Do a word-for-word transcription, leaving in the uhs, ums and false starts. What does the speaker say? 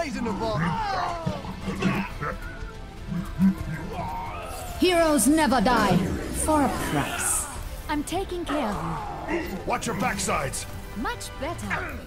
blazing the ball. Heroes never die for a price. I'm taking care of you. Watch your backsides. Much better.